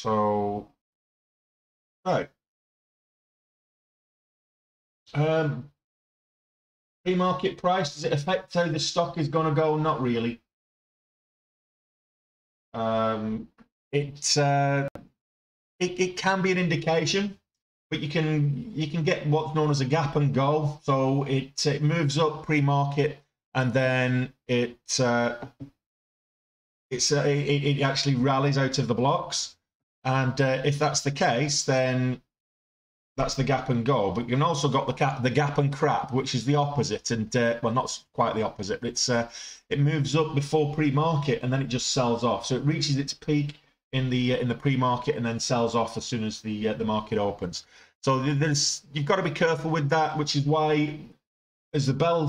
So, right. Pre-market price, does it affect how the stock is going to go? Not really. It can be an indication, but you can get what's known as a gap and go. So it moves up pre-market, and then it actually rallies out of the blocks. And if that's the case, then that's the gap and go. But you've also got the gap and crap, which is the opposite. And well, not quite the opposite, but it moves up before pre-market, and then it just sells off. So it reaches its peak in the pre-market and then sells off as soon as the market opens. So you've got to be careful with that, which is why as the bell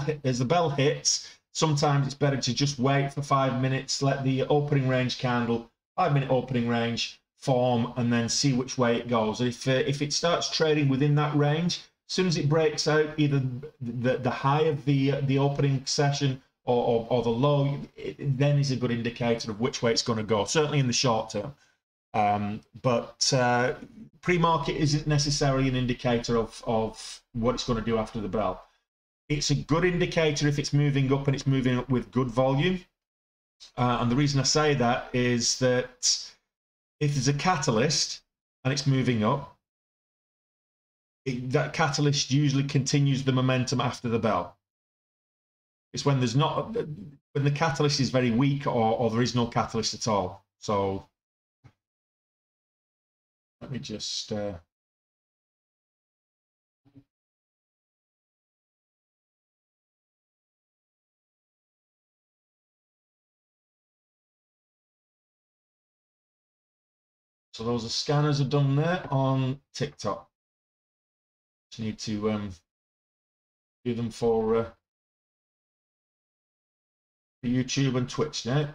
hits, sometimes it's better to just wait for 5 minutes, let the opening range candle, 5 minute opening range form, and then see which way it goes. If it starts trading within that range, as soon as it breaks out either the high of the opening session or the low, it then is a good indicator of which way it's going to go, certainly in the short term. But pre-market isn't necessarily an indicator of what it's going to do after the bell. It's a good indicator if it's moving up and it's moving up with good volume. And the reason I say that is that if there's a catalyst and it's moving up, that catalyst usually continues the momentum after the bell. It's when there's not, when the catalyst is very weak or there is no catalyst at all. So let me just so those are scanners are done there on TikTok. Just need to do them for YouTube and Twitch now.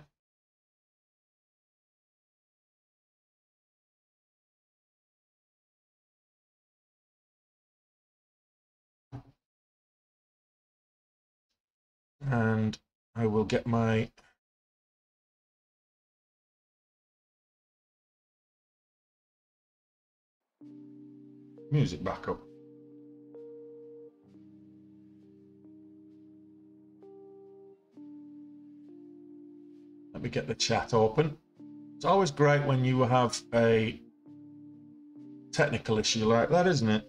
And I will get my music back up. Let me get the chat open. It's always great when you have a technical issue like that, isn't it?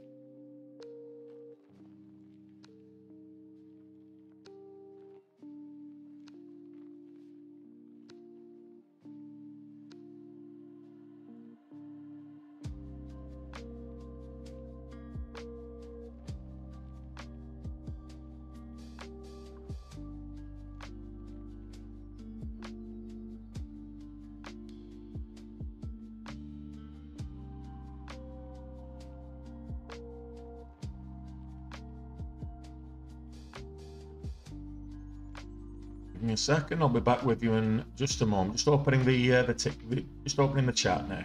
A second, I'll be back with you in just a moment. Just opening the chat now.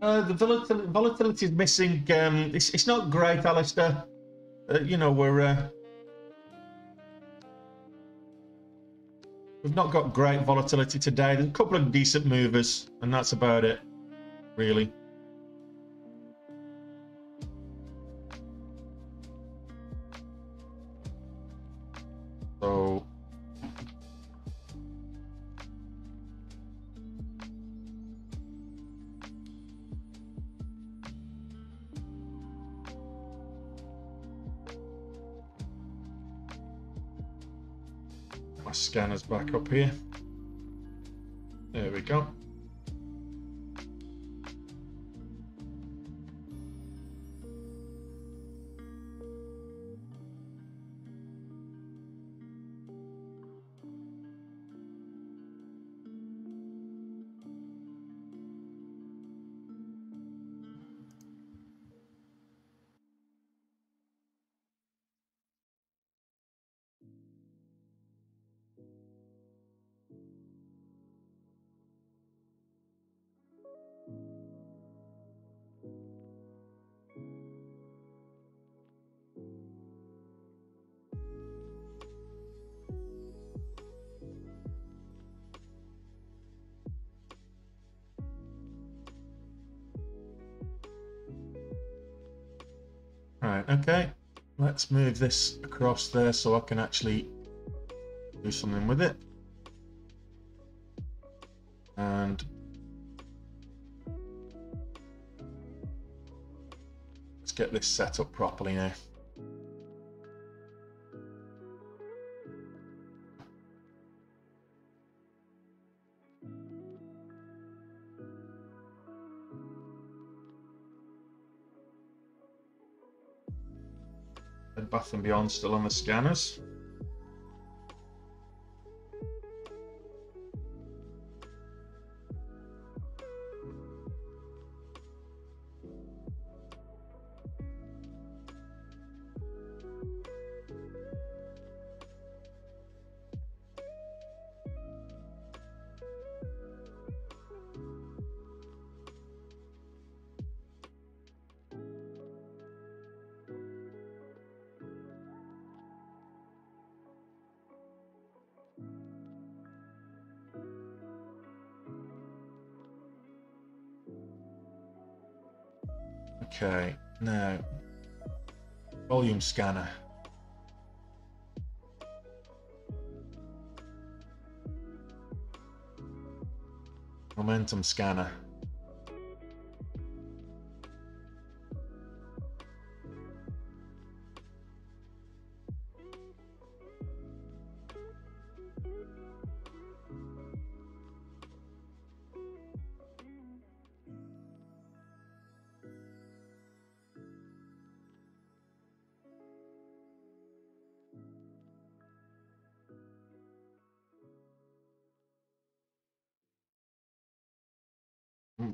The volatility is missing. It's not great, Alistair. You know, we've not got great volatility today. There's a couple of decent movers, and that's about it, really. So, scanners back up here. There we go. Right, okay, let's move this across there so I can actually do something with it. And let's get this set up properly now. Bed Bath & Beyond still on the scanners. Okay, now, volume scanner. Momentum scanner.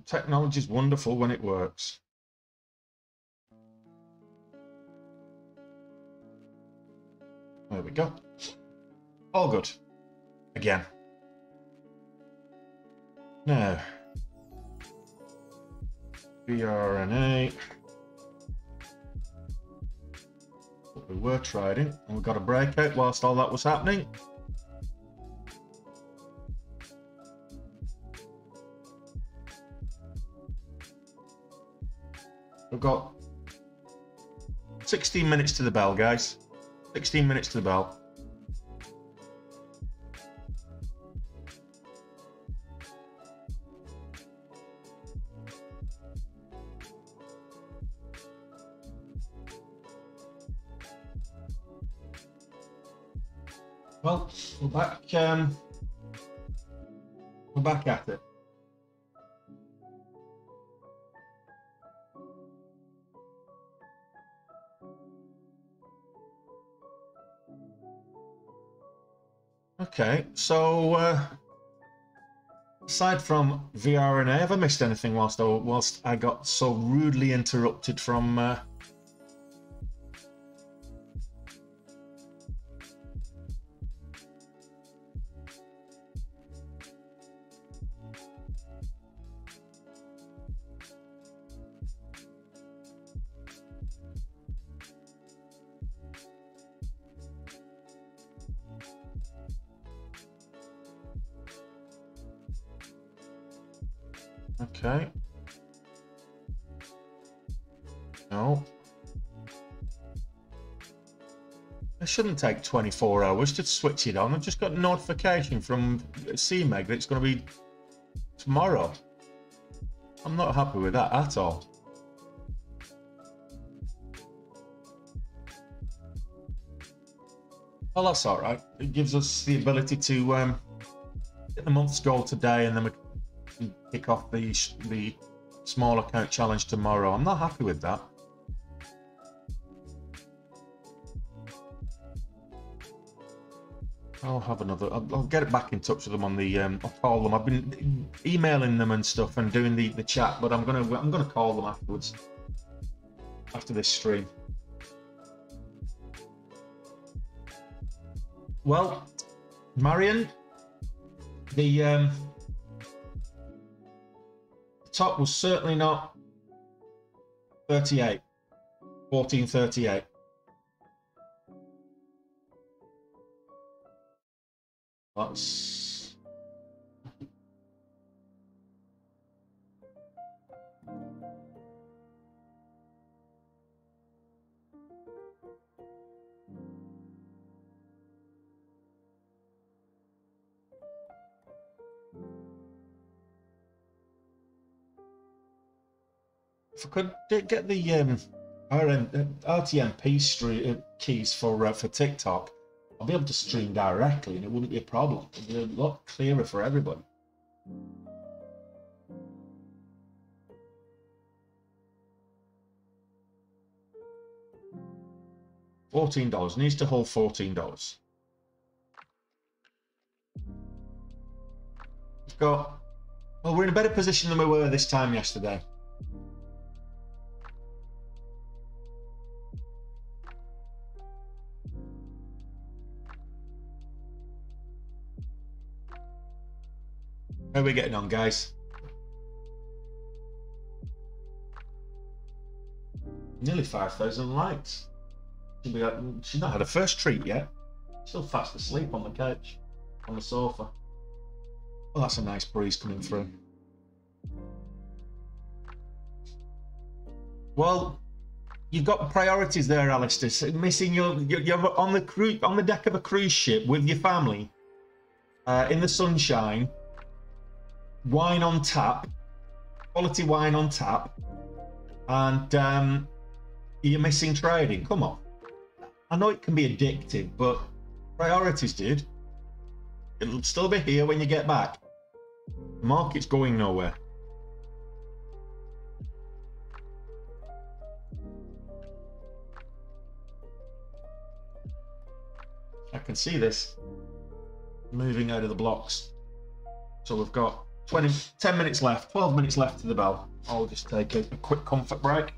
Technology is wonderful when it works. There we go. All good. Again. Now, VRNA. But we were trading, and we got a breakout whilst all that was happening. We've got 16 minutes to the bell, guys. 16 minutes to the bell. Well, we're back at it. Okay, so aside from VRNA, have I missed anything whilst I got so rudely interrupted from Okay. No. It shouldn't take 24 hours to switch it on. I've just got a notification from CMEG that it's going to be tomorrow. I'm not happy with that at all. Well, that's all right. It gives us the ability to get the month's goal today, and then we kick off the small account challenge tomorrow. I'm not happy with that. I'll have another. I'll get back in touch with them on the. I'll call them. I've been emailing them and stuff and doing the chat, but I'm gonna call them afterwards. After this stream. Well, Marion, the. Top was certainly not 38, 1438. That's If I could get the RTMP keys for TikTok, I'll be able to stream directly and it wouldn't be a problem. It'd be a lot clearer for everybody. $14 needs to hold $14. We've got, well, we're in a better position than we were this time yesterday. How are we getting on, guys? Nearly 5,000 likes. She's not had her first treat yet. Still fast asleep on the couch, on the sofa. Oh, that's a nice breeze coming through. Well, you've got priorities there, Alistair. So missing you're on the deck of a cruise ship with your family, in the sunshine, wine on tap, quality wine on tap, and you're missing trading. Come on. I know it can be addictive, but priorities, dude. It'll still be here when you get back. The market's going nowhere. I can see this moving out of the blocks. So we've got 10 minutes left, 12 minutes left to the bell. I'll just take a quick comfort break.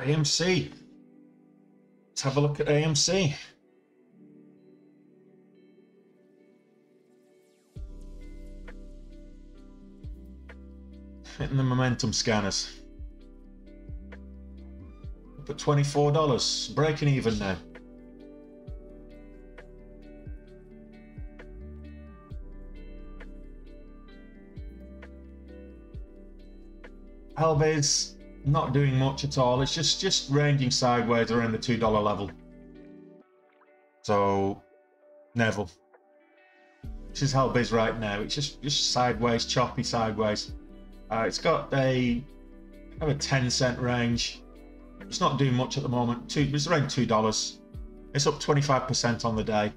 AMC. Let's have a look at AMC. Hitting the momentum scanners. Up at $24, breaking even now. Helbiz. Not doing much at all. It's just ranging sideways around the $2 level. So Neville, this is Helbiz right now. It's just sideways, choppy sideways. It's got a kind of a 10-cent range. It's not doing much at the moment. It's around $2. It's up 25% on the day.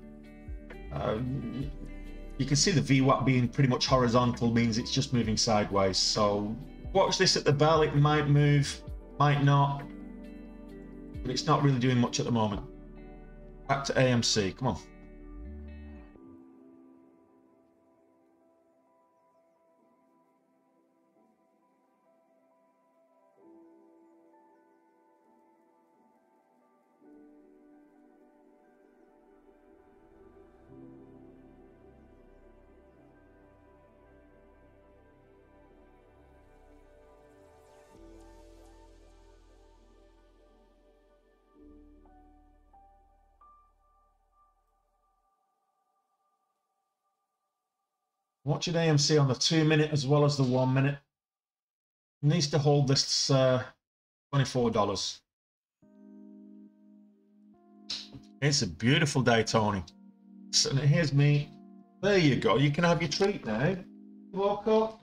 You can see the VWAP being pretty much horizontal means it's just moving sideways. So watch this at the bell. It might move, might not, but it's not really doing much at the moment. Back to AMC, come on. Watching AMC on the 2-minute as well as the 1-minute. Needs to hold this $24. It's a beautiful day, Tony. So here's me. There you go. You can have your treat now. Walk up.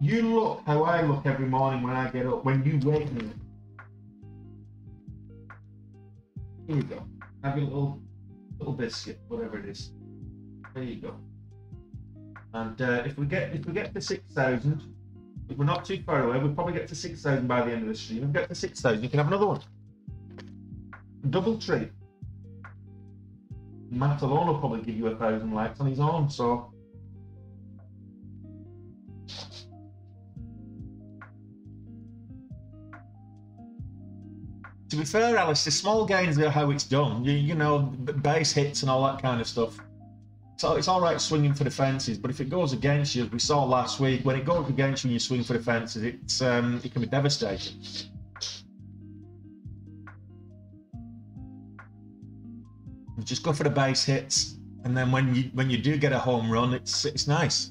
You look how I look every morning when I get up. When you wake me. Here we go. Have your little biscuit, whatever it is. There you go. And if we get to 6,000, We're not too far away. We'll probably get to 6,000 by the end of the stream. If we get to 6,000, you can have another one. Doubletree. Matt alone will probably give you 1,000 likes on his own, so. To be fair, Alice, the small gains are how it's done. You know, base hits and all that kind of stuff. So it's all right swinging for the fences, but if it goes against you, as we saw last week, when it goes against you and you swing for the fences, it's it can be devastating. Just go for the base hits, and then when you do get a home run, it's nice.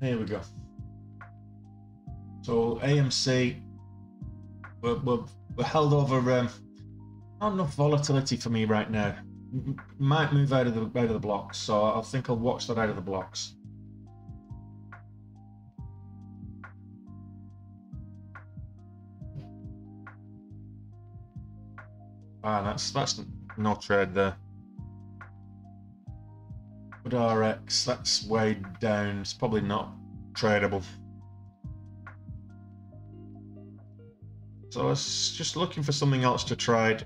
There we go. So AMC, we're held over. Not enough volatility for me right now. Might move out of the blocks, so I think I'll watch that out of the blocks. Ah, that's no trade there. GoodRx, that's way down. It's probably not tradable. So I was just looking for something else to trade.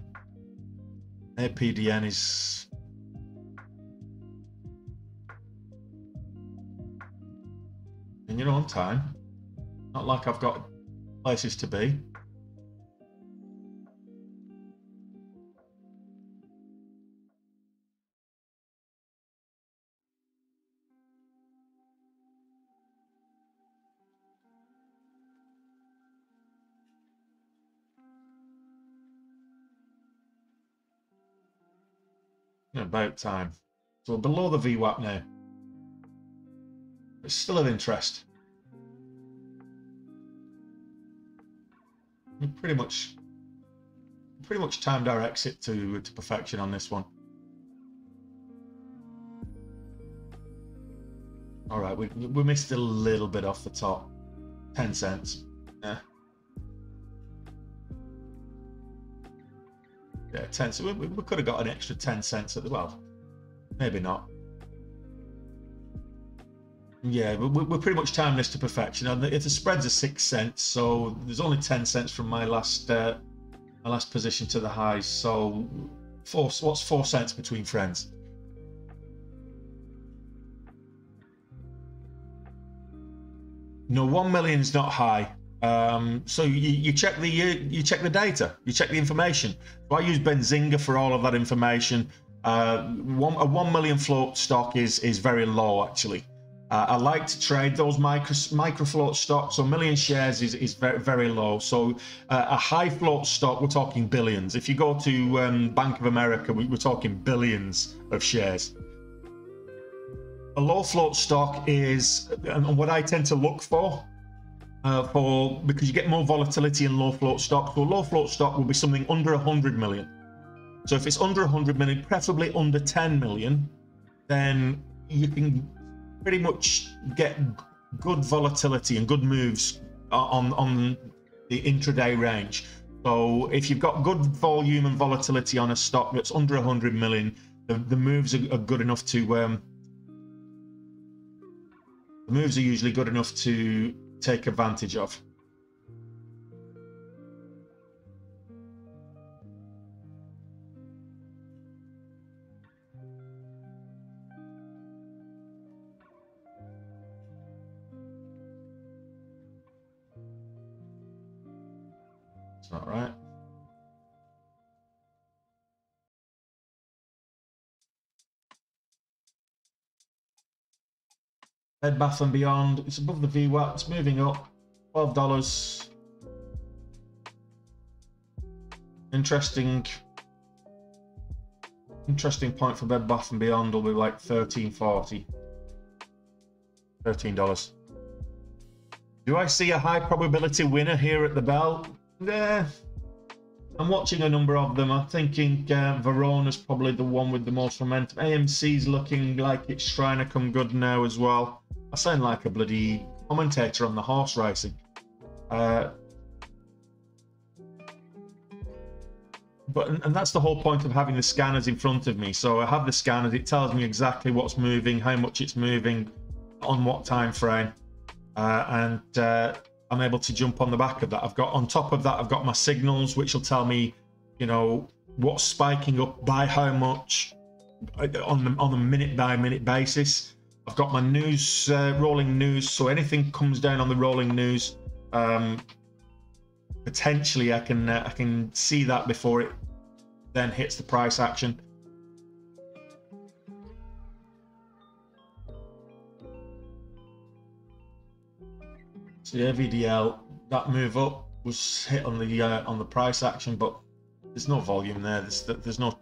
APDN is... in your own time. Not like I've got places to be. About time. So we're below the VWAP now. It's still of interest. We pretty much timed our exit to perfection on this one. All right, we missed a little bit off the top. 10 cents. Yeah. Yeah, 10. So we could have got an extra 10 cents at the well, maybe not. Yeah, we're pretty much timing this to perfection. And if the spreads are 6 cents, so there's only 10 cents from my last position to the highs. So what's 4 cents between friends? No, 1 million's not high. So you check the you check the data, you check the information. So I use Benzinga for all of that information. A 1 million float stock is very low actually. I like to trade those micro float stocks. So 1 million shares is very, very low. So a high float stock, we're talking billions. If you go to Bank of America, we're talking billions of shares. A low float stock is, and what I tend to look for. Because you get more volatility in low float stock. So a low float stock will be something under 100 million. So if it's under 100 million, preferably under 10 million, then you can pretty much get good volatility and good moves on the intraday range. So if you've got good volume and volatility on a stock that's under 100 million, the moves are good enough to... the moves are usually good enough to... take advantage of. It's not right. Bed Bath and Beyond, it's above the VWAP, it's moving up, $12. Interesting point for Bed Bath and Beyond will be like $13.40. $13. Do I see a high probability winner here at the bell? Nah. I'm watching a number of them. I'm thinking Verona's probably the one with the most momentum. AMC's looking like it's trying to come good now as well. I sound like a bloody commentator on the horse racing. But that's the whole point of having the scanners in front of me. So I have the scanners. It tells me exactly what's moving, how much it's moving, on what time frame, and I'm able to jump on the back of that. I've got on top of that, I've got my signals, which will tell me, you know, what's spiking up by how much on a minute by minute basis. I've got my news, rolling news. So anything comes down on the rolling news, potentially I can see that before it then hits the price action. So the AVDL, that move up was hit on the price action, but there's no volume there. There's no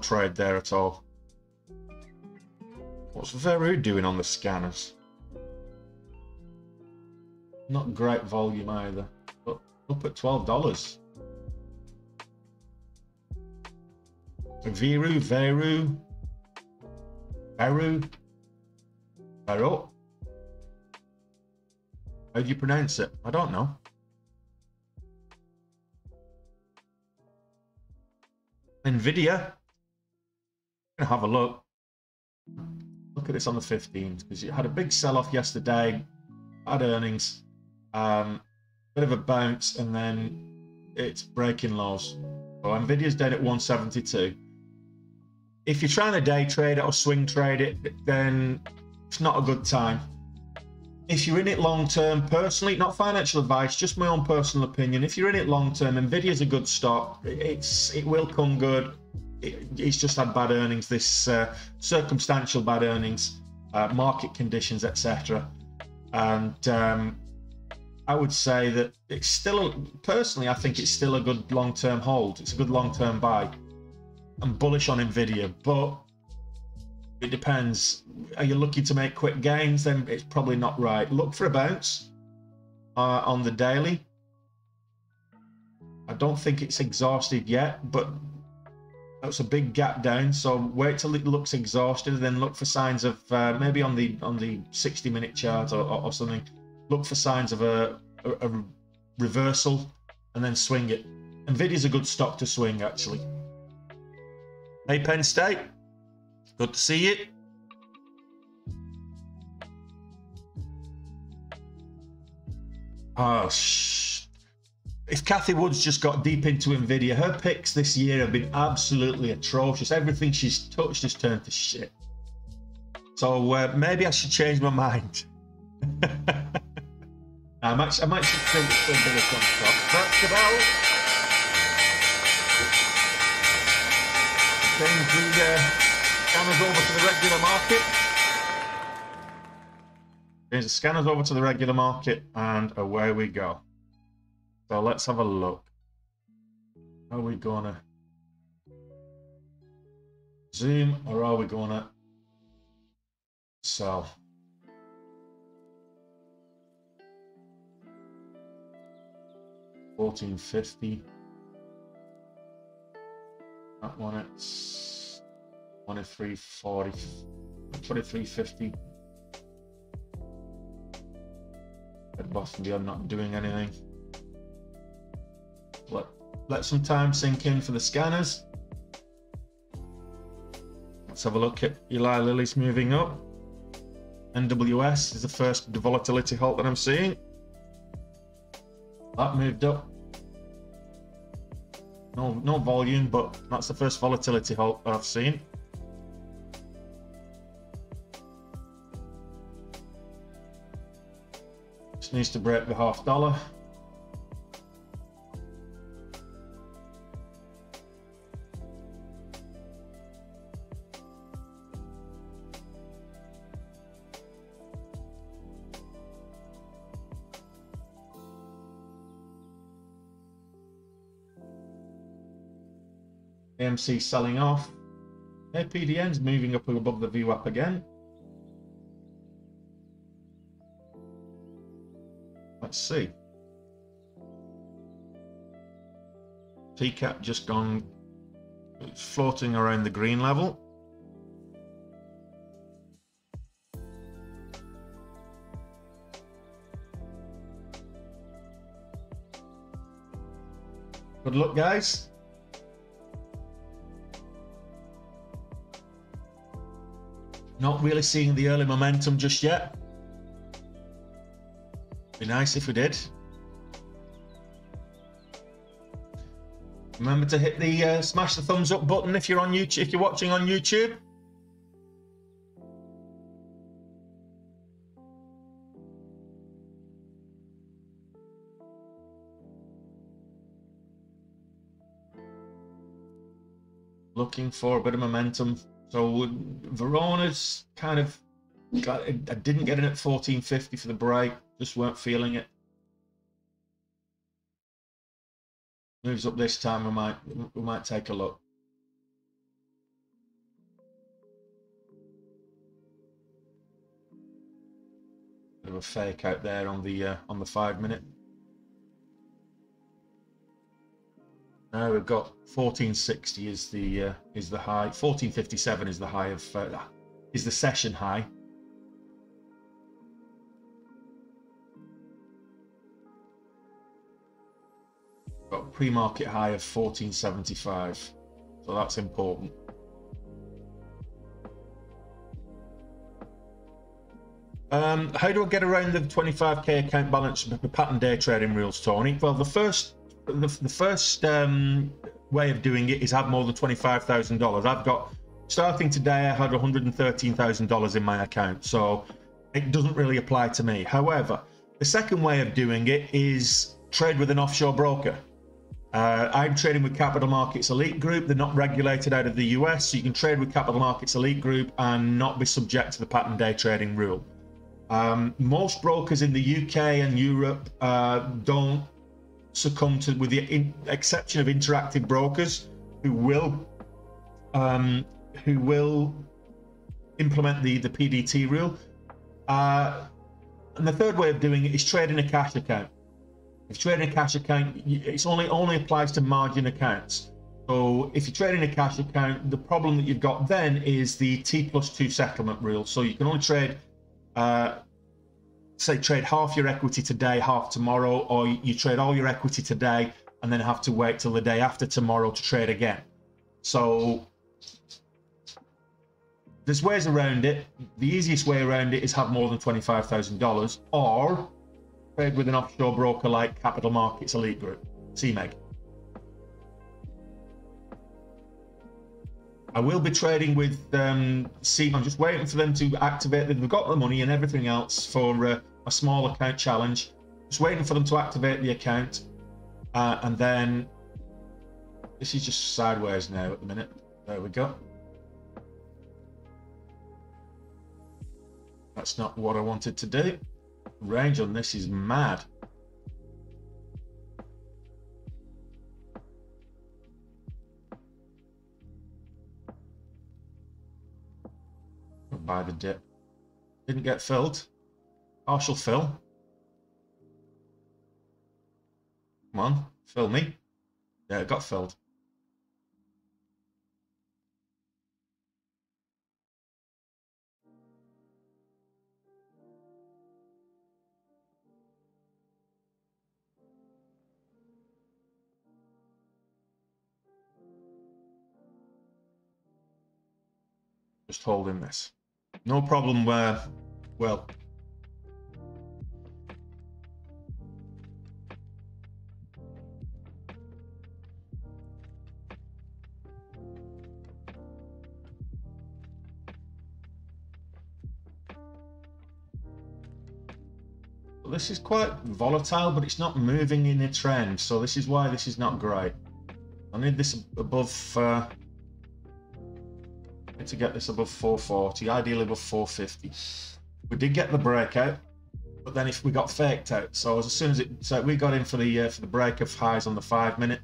trade there at all. What's Veru doing on the scanners? Not great volume either, but up at $12. So Veru. How do you pronounce it? I don't know. Nvidia. I'm gonna have a look. Look at this on the 15th, because it had a big sell-off yesterday. Had earnings, bit of a bounce, and then it's breaking lows. So Nvidia's dead at 172. If you're trying to day trade it or swing trade it, then it's not a good time. If you're in it long term, personally, not financial advice, just my own personal opinion, if you're in it long term, Nvidia's a good stock. It will come good. It's just had bad earnings, this circumstantial bad earnings, market conditions, etc. And I would say that it's still personally, I think it's still a good long-term hold. It's a good long-term buy. I'm bullish on Nvidia, but it depends. Are you looking to make quick gains? Then it's probably not right. Look for a bounce on the daily. I don't think it's exhausted yet, but that's a big gap down. So wait till it looks exhausted, then look for signs of maybe on the 60-minute chart or something. Look for signs of a reversal and then swing it. Nvidia's a good stock to swing, actually. Hey, Penn State. Good to see you. Oh, if Kathy Woods just got deep into Nvidia, her picks this year have been absolutely atrocious. Everything she's touched has turned to shit. So maybe I should change my mind. I might just think it's going to be a fun stock. That's about change the scanners over to the regular market. Change the scanners over to the regular market, and away we go. So let's have a look. Are we gonna zoom or are we gonna sell? $14.50. That one at $23.40, $23.50. Red Boston Beyond not doing anything. Let some time sink in for the scanners. Let's have a look at Eli Lilly's moving up. NWS is the first volatility halt that I'm seeing. That moved up. No volume, but that's the first volatility halt I've seen. Just needs to break the $1/2. AMC selling off. APDN's moving up above the VWAP again. Let's see. TCAP just gone floating around the green level. Good luck, guys. Not really seeing the early momentum just yet. Be nice if we did. Remember to hit the smash the thumbs up button if you're on YouTube, if you're watching on YouTube. Looking for a bit of momentum. So Verona's kind of got, I didn't get in at 1450 for the break, just weren't feeling it. Moves up this time, we might take a look. Bit of a fake out there on the 5 minute. Now we've got 1460 is the high. 1457 is the high of is the session high. Got a pre-market high of 1475, so that's important. How do I get around the 25k account balance pattern day trading rules, Tony? Well, the first way of doing it is have more than $25,000. I've got, starting today, I had $113,000 in my account, so it doesn't really apply to me. However, the second way of doing it is trade with an offshore broker. I'm trading with Capital Markets Elite Group. They're not regulated out of the US, so you can trade with Capital Markets Elite Group and not be subject to the pattern day trading rule. Most brokers in the UK and Europe don't succumb to, with the exception of Interactive Brokers, who will implement the PDT rule. And the third way of doing it is trading a cash account. If you're trading a cash account, it's only applies to margin accounts. So if you're trading a cash account, the problem that you've got then is the T+2 settlement rule. So you can only trade, say trade half your equity today, half tomorrow, or you trade all your equity today and then have to wait till the day after tomorrow to trade again. So there's ways around it. The easiest way around it is have more than $25,000 or trade with an offshore broker like Capital Markets Elite Group, CMEG. I will be trading with CMEG. I'm just waiting for them to activate. They've got the money and everything else for a small account challenge. Just waiting for them to activate the account. And then this is just sideways now at the minute. There we go. That's not what I wanted to do. Range on this is mad. By the dip, didn't get filled. Partial fill. Come on, fill me. Yeah, it got filled. Just holding this. No problem where, well, this is quite volatile, but it's not moving in a trend. So this is why this is not great. I need this above, to get this above 440, ideally above 450. We did get the breakout, but then if we got faked out, so as soon as it, so we got in for the break of highs on the 5 minute,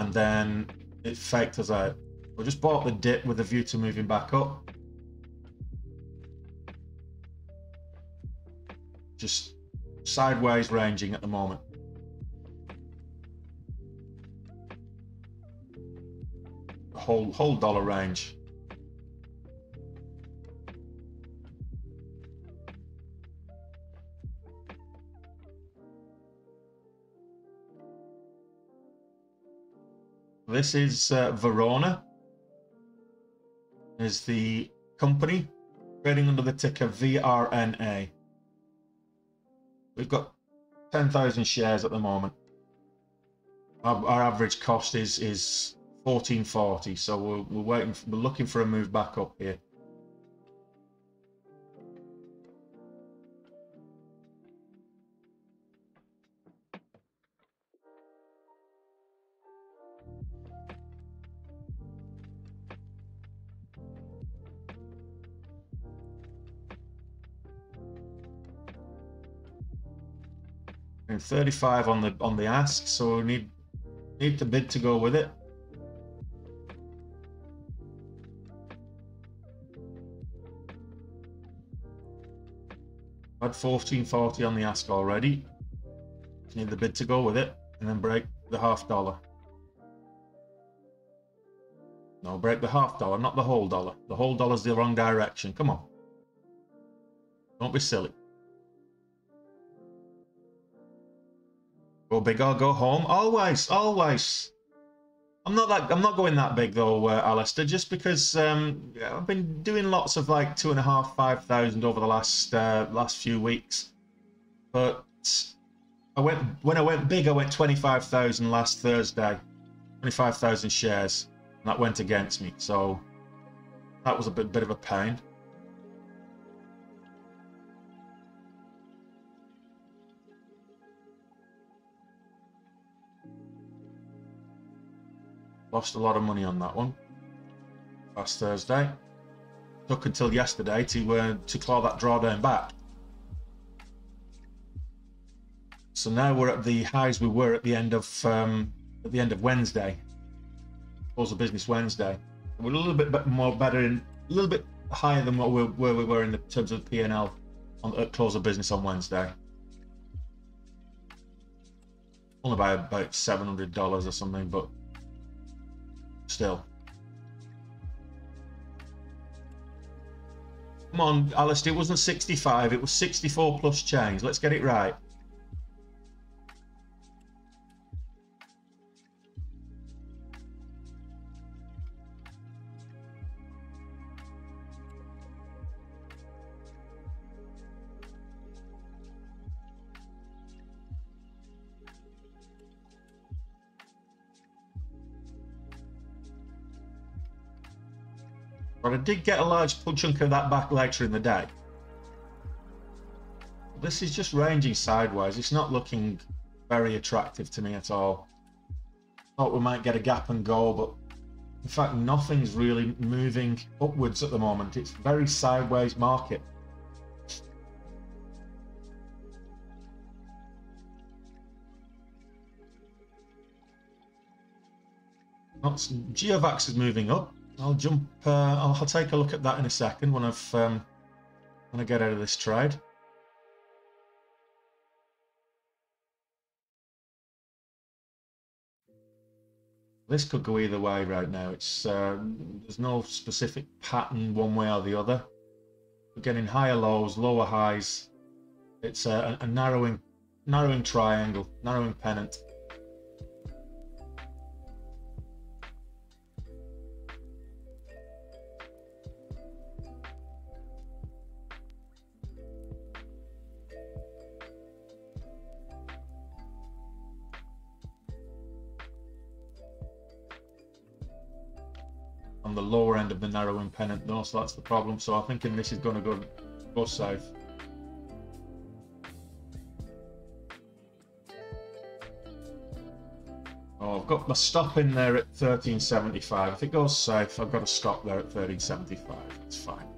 and then it faked us out. We just bought the dip with a view to moving back up. Just sideways ranging at the moment. whole dollar range. This is Verona, is the company trading under the ticker VRNA. We've got 10,000 shares at the moment. Our average cost is 14.40, so we're looking for a move back up here. And 35 on the ask, so we need to bid to go with it. Had 14.40 on the ask already. Just need the bid to go with it, and then break the half dollar. No, break the half dollar, not the whole dollar. The whole dollar's the wrong direction. Come on, don't be silly. Go big or go home. Always, always. I'm not going that big though, Alistair. Just because I've been doing lots of like 2,500, 5,000 over the last few weeks. But when I went big, I went 25,000 last Thursday, 25,000 shares, and that went against me. So that was a bit of a pain. Lost a lot of money on that one last Thursday. Took until yesterday to claw that drawdown back. So now we're at the highs we were at the end of Wednesday. Close of business Wednesday. We're a little bit more better, in a little bit higher than what we were in the terms of P&L at close of business on Wednesday. Only by about $700 or something, but still. Come on, Alistair, it wasn't 65, it was 64 plus change. Let's get it right. But I did get a large chunk of that back later in the day. This is just ranging sideways. It's not looking very attractive to me at all. Thought we might get a gap and go, but in fact, nothing's really moving upwards at the moment. It's a very sideways market. GeoVax is moving up. I'll jump. I'll take a look at that in a second when I've when I get out of this trade. This could go either way right now. It's there's no specific pattern one way or the other. We're getting higher lows, lower highs. It's a narrowing triangle, narrowing pennant. The lower end of the narrowing pennant though, so that's the problem. So I'm thinking this is going to go south. Oh, I've got my stop in there at 13.75. If it goes south, I've got to stop there at 13.75. That's fine.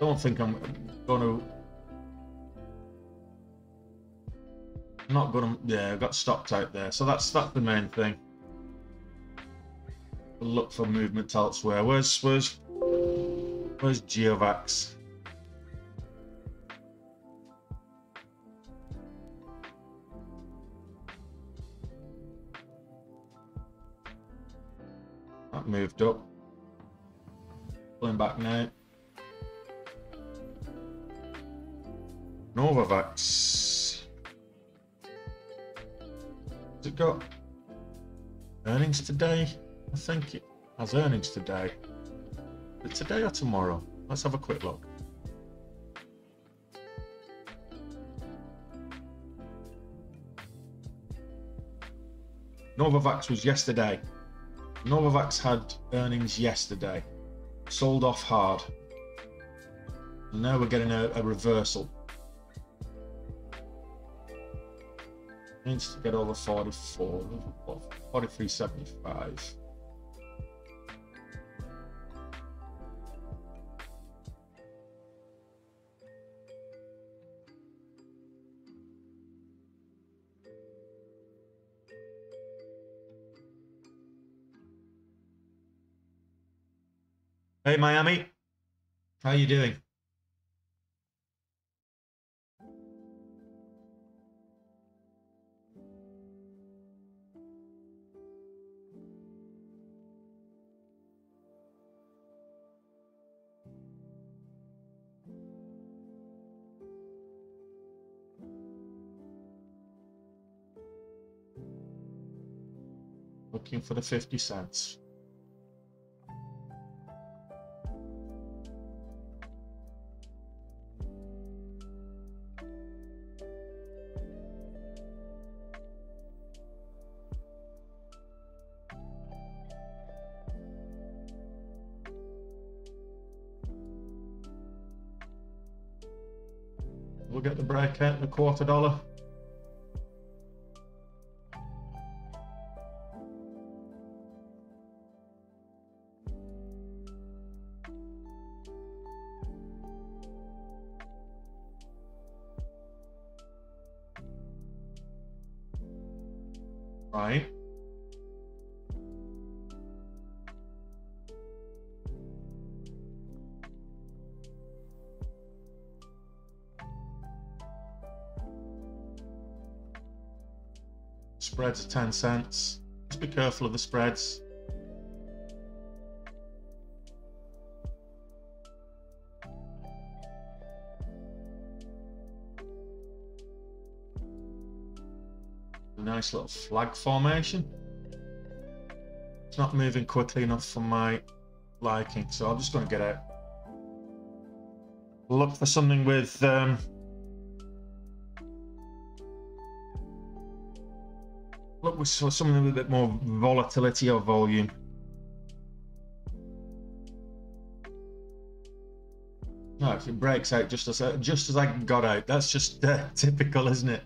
Don't think I'm going to. Not going to. Yeah, I got stopped out there. So that's the main thing. Look for movement elsewhere. Where's GeoVax? that moved up. Pulling back now. Novavax. Has it got earnings today? I think it has earnings today. Is it today or tomorrow? Let's have a quick look. Novavax was yesterday. Novavax had earnings yesterday. Sold off hard. And now we're getting a reversal. Needs to get over 44, 43.75. Hey Miami, how you doing? Looking for the 50 cents. We'll get the breakout in the $1/4. Right. Spreads are 10 cents. Just be careful of the spreads. Nice little flag formation. It's not moving quickly enough for my liking, so I'm just going to get out. Look for something with look with something with a bit more volatility or volume. No, it breaks out just as I got out. That's just typical, isn't it?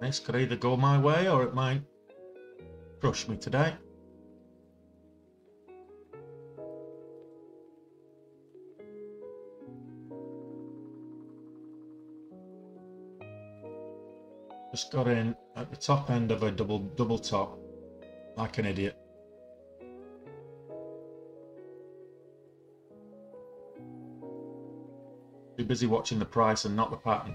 This could either go my way or it might crush me today. Just got in at the top end of a double top like an idiot. Too busy watching the price and not the pattern.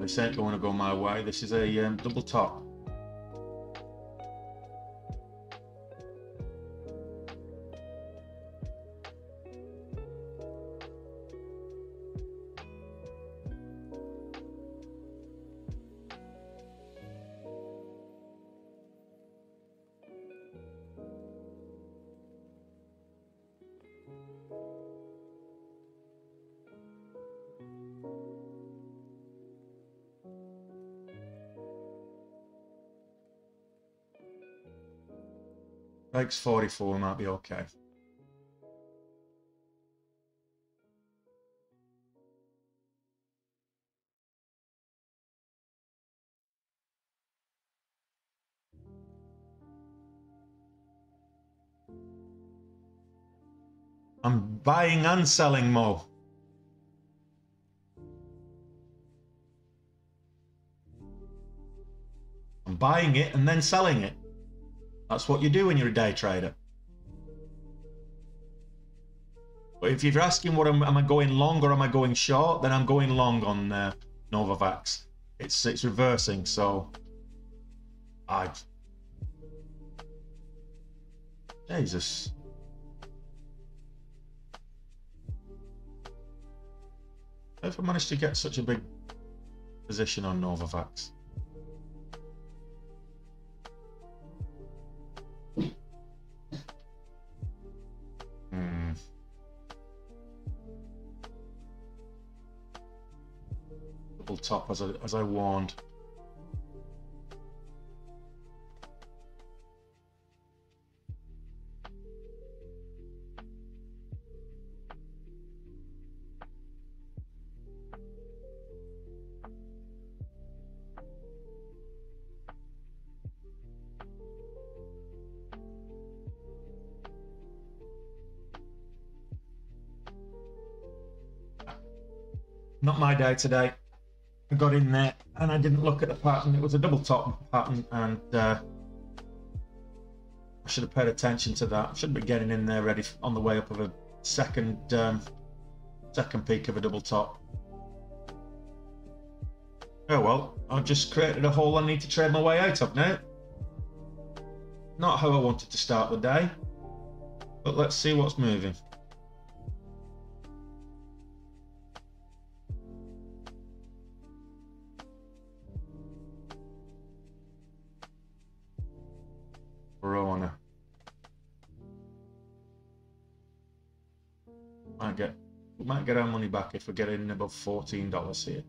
This ain't going to go my way. This is a double top. Like 44 might be okay. I'm buying and selling more. I'm buying it and then selling it. That's what you do when you're a day trader. But if you're asking what am I going long or am I going short, then I'm going long on Novavax. It's reversing, so I Jesus. How have I managed to get such a big position on Novavax? Double top as I warned. Not my day today. I got in there and I didn't look at the pattern. It was a double top pattern, and I should have paid attention to that. I should be getting in there ready on the way up of a second second peak of a double top. Oh well, I've just created a hole I need to trade my way out of now. Not how I wanted to start the day, but let's see what's moving. Might get our money back if we get in above $14 here.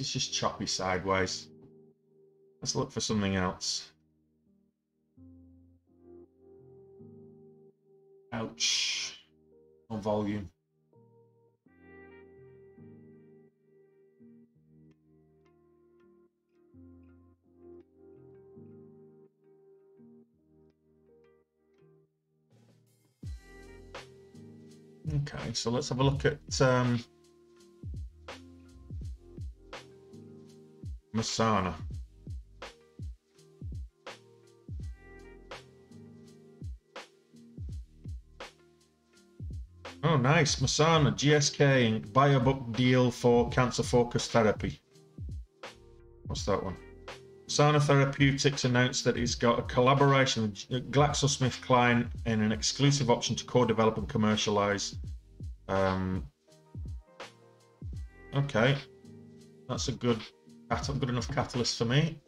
It's just choppy sideways. Let's look for something else. Ouch. More volume. Okay, so let's have a look at Mersana. Oh, nice. Mersana, GSK Inc. Biobuck deal for cancer-focused therapy. What's that one? Mersana Therapeutics announced that it's got a collaboration with GlaxoSmithKline in an exclusive option to co-develop and commercialize. Okay, that's a good enough catalyst for me.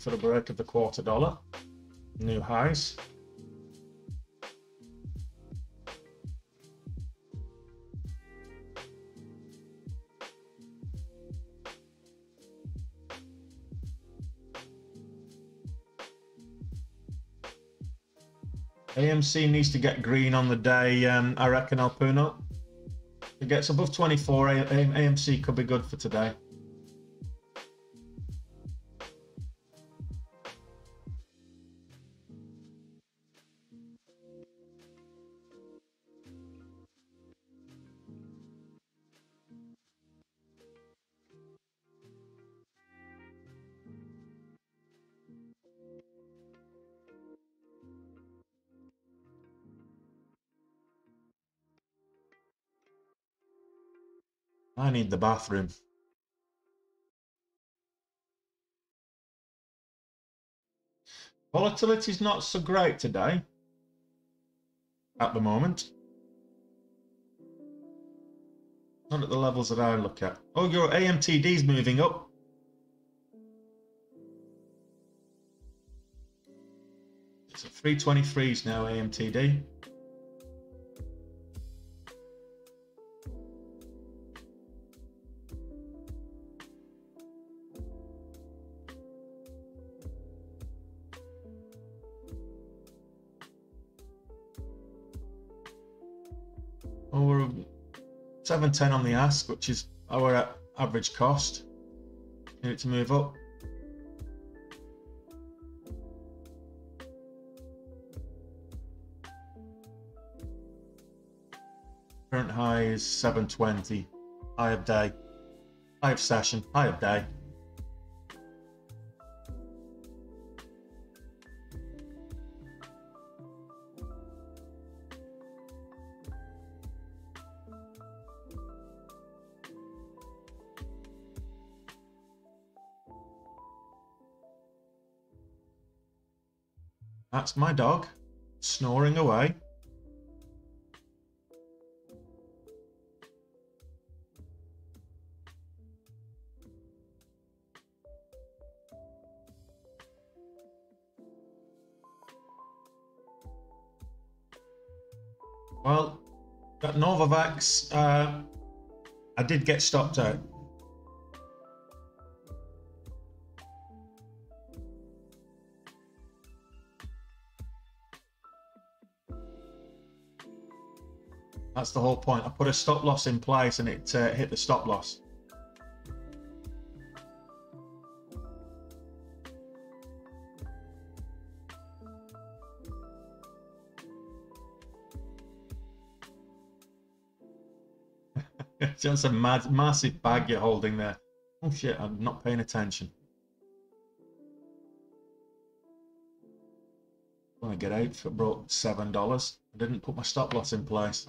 For the break of the $1/4, new highs. AMC needs to get green on the day. I reckon Alpuno. If it gets above 24, AMC could be good for today. I need the bathroom. Volatility is not so great today at the moment. Not at the levels that I look at. Oh, your AMTD's moving up. It's at 323s now, AMTD. Oh, we're 710 on the ask, which is our average cost. Need it to move up. Current high is 720. High of day. High of session. High of day. That's my dog snoring away. Well, that Novavax, I did get stopped out. That's the whole point. I put a stop loss in place and it hit the stop loss. It's just a massive bag you're holding there. Oh shit, I'm not paying attention. When I get out, it brought $7. I didn't put my stop loss in place.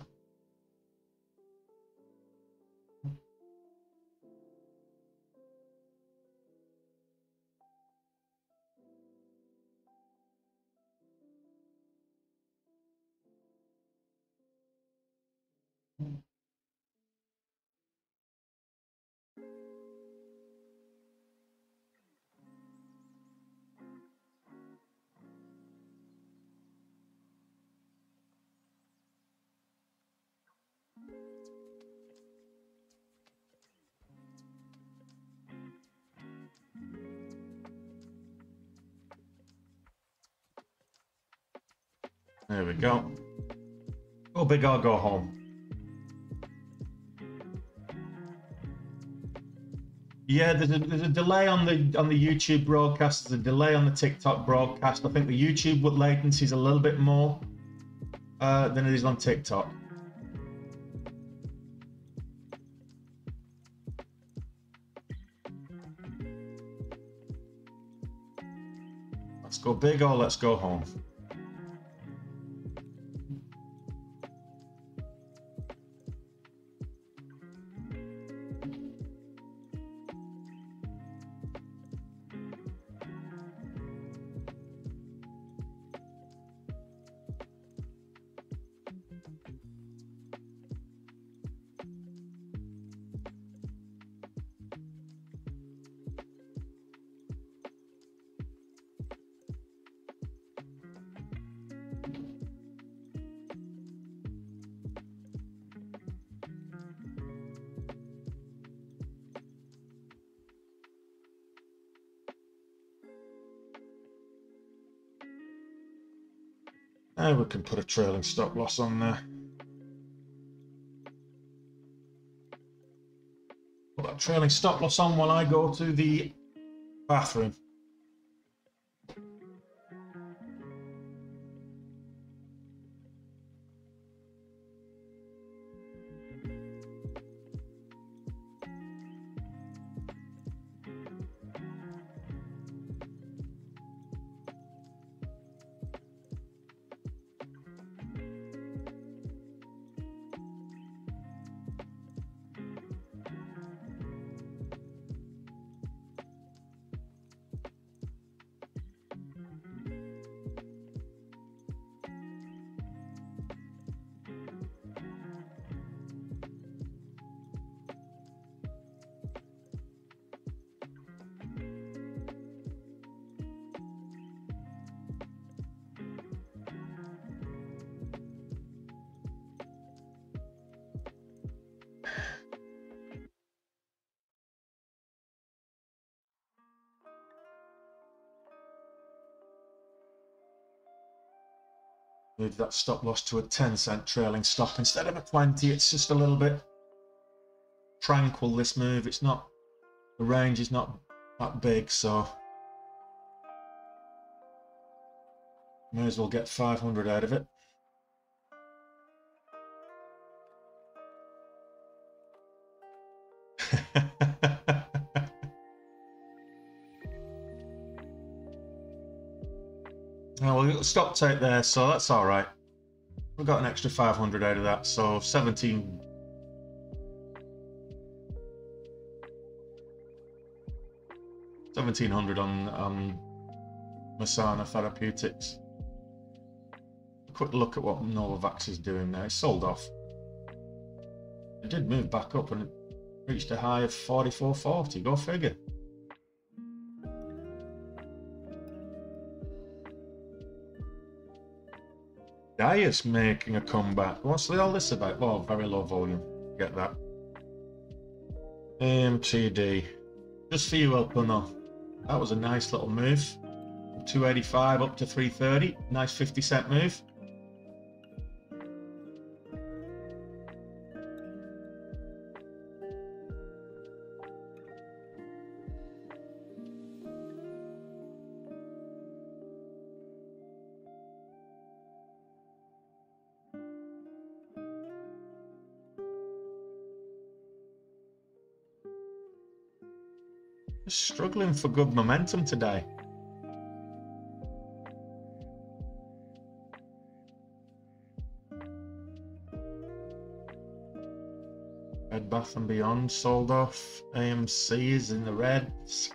There we go. Go big or go home. Yeah, there's a delay on the YouTube broadcast. There's a delay on the TikTok broadcast. I think the YouTube latency is a little bit more than it is on TikTok. Let's go big or let's go home. We can put a trailing stop loss on there. Put that trailing stop loss on while I go to the bathroom. Move that stop loss to a 10-cent trailing stop instead of a 20. It's just a little bit tranquil, this move. It's not, the range is not that big, so may as well get 500 out of it. Now we'll stop take there, so that's all right. We got an extra 500 out of that, so 17. $1,700 on Mersana Therapeutics. A quick look at what Novavax is doing now. It's sold off. It did move back up and it reached a high of 44.40. Go figure. Dias making a comeback. What's all this about? Well, very low volume. Get that. AMTD. Just for you, Elpano. That was a nice little move. From 285 up to 330. Nice 50-cent move. Just struggling for good momentum today. Bed Bath & Beyond sold off. AMC is in the red.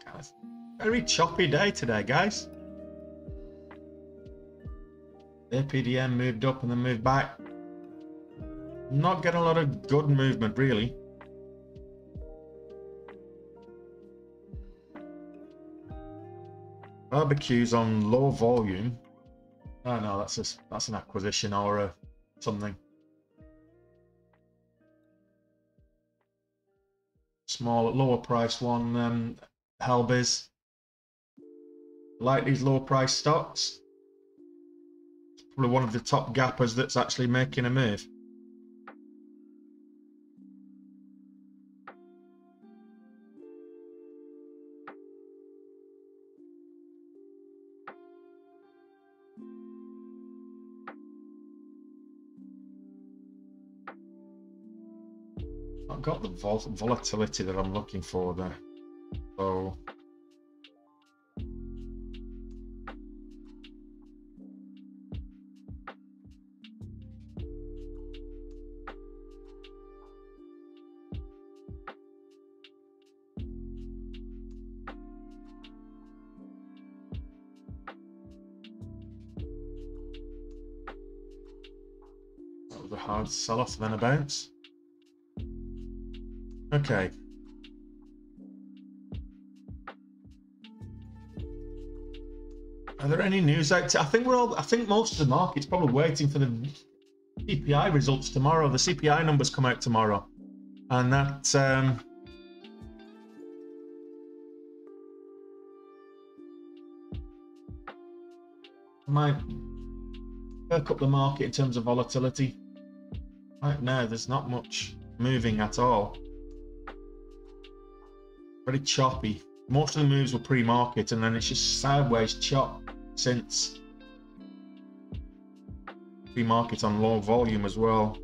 Kind of very choppy day today, guys. APDN moved up and then moved back. Not getting a lot of good movement, really. Barbecues on low volume. Oh no, that's an acquisition or a something. Small, lower price one. Helbiz. Like these low price stocks. It's probably one of the top gappers that's actually making a move. Got the volatility that I'm looking for there. So that was a hard sell-off, then a bounce. Okay. Are there any news out there? I think most of the market's probably waiting for the CPI results tomorrow. The CPI numbers come out tomorrow, and that might perk up the market in terms of volatility. Right now, there's not much moving at all. Pretty choppy. Most of the moves were pre-market, and then it's just sideways chop since pre-market on low volume as well.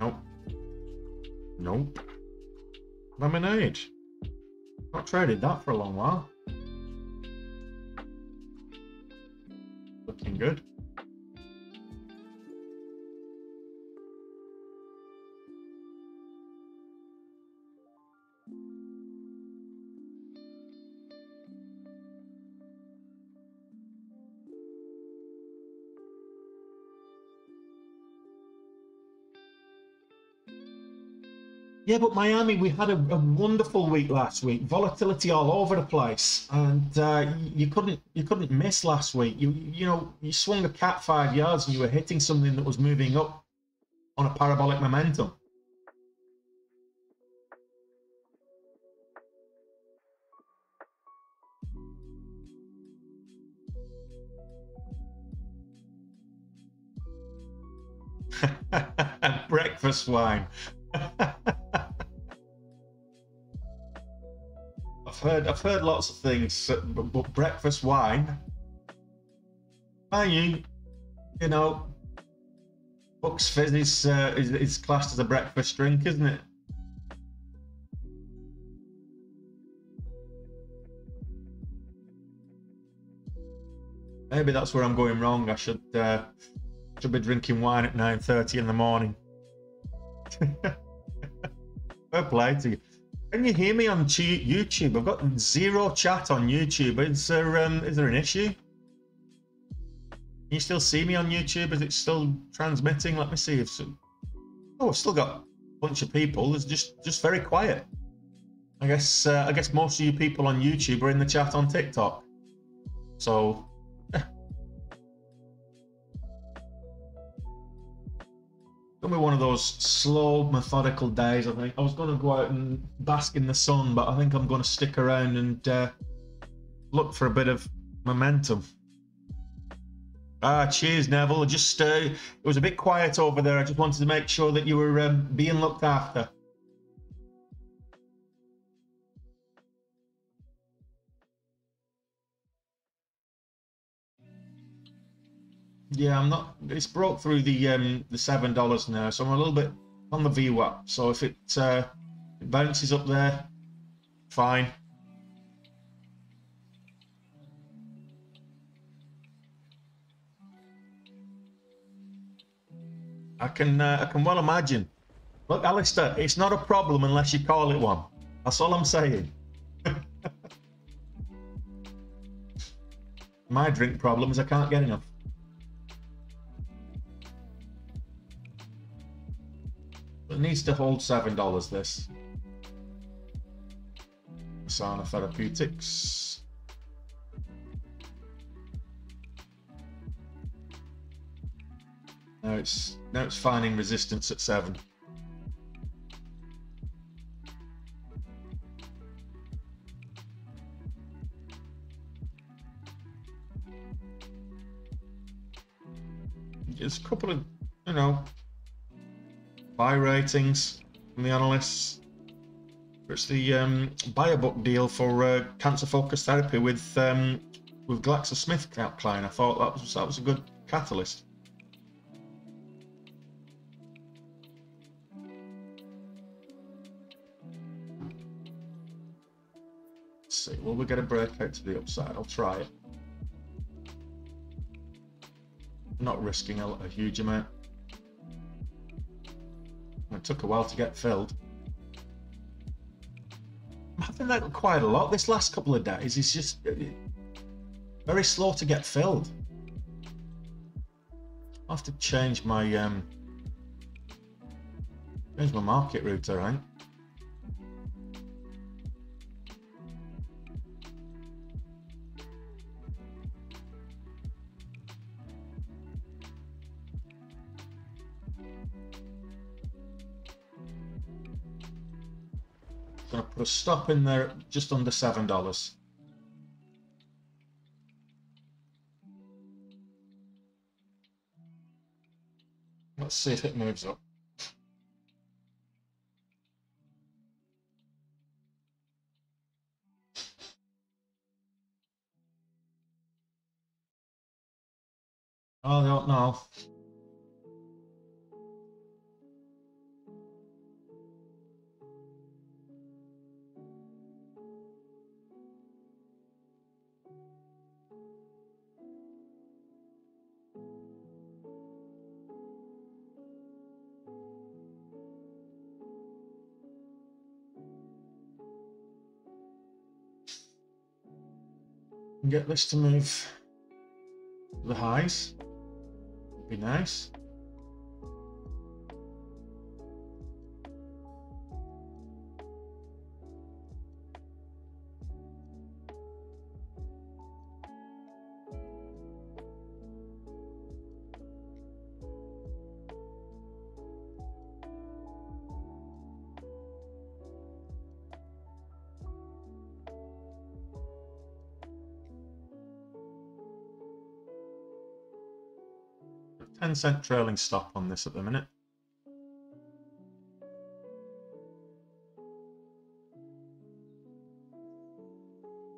Nope. Nope. Lemonade. Not traded that for a long while. Looking good. Yeah, but Miami, we had a wonderful week last week. Volatility all over the place, and you couldn't miss last week. You know, you swung a cat 5 yards, and you were hitting something that was moving up on a parabolic momentum. breakfast wine. I've heard lots of things, but breakfast wine, you know, Bucks Fizz is classed as a breakfast drink, isn't it? Maybe that's where I'm going wrong. I should be drinking wine at 9:30 in the morning. Fair play to you. Can you hear me on YouTube? I've got zero chat on YouTube. Is there an issue? Can you still see me on YouTube? Is it still transmitting? Let me see if so. Oh, I've still got a bunch of people. It's just very quiet. I guess most of you people on YouTube are in the chat on TikTok. So. Gonna be one of those slow, methodical days, I think. I was gonna go out and bask in the sun, but I think I'm gonna stick around and look for a bit of momentum. Ah, cheers, Neville. Just it was a bit quiet over there. I just wanted to make sure that you were being looked after. Yeah, I'm not. It's broke through the $7 now, so I'm a little bit on the VWAP. So if it bounces up there, fine. I can well imagine. Look, Alistair, it's not a problem unless you call it one. That's all I'm saying. My drink problem is I can't get enough. It needs to hold $7, this. Mersana Therapeutics. Now it's finding resistance at 7. There's a couple of, you know, buy ratings from the analysts. It's the buy-a-book deal for cancer-focused therapy with GlaxoSmithKline. I thought that was a good catalyst. Let's see. Will we get a breakout to the upside? I'll try it. I'm not risking a huge amount. It took a while to get filled. I'm having that quite a lot this last couple of days. It's just very slow to get filled. I have to change my market router, right? Gonna put a stop in there just under $7. Let's see if it moves up. Oh, I don't know. Get this to move the highs, would be nice. $0.10 trailing stop on this at the minute.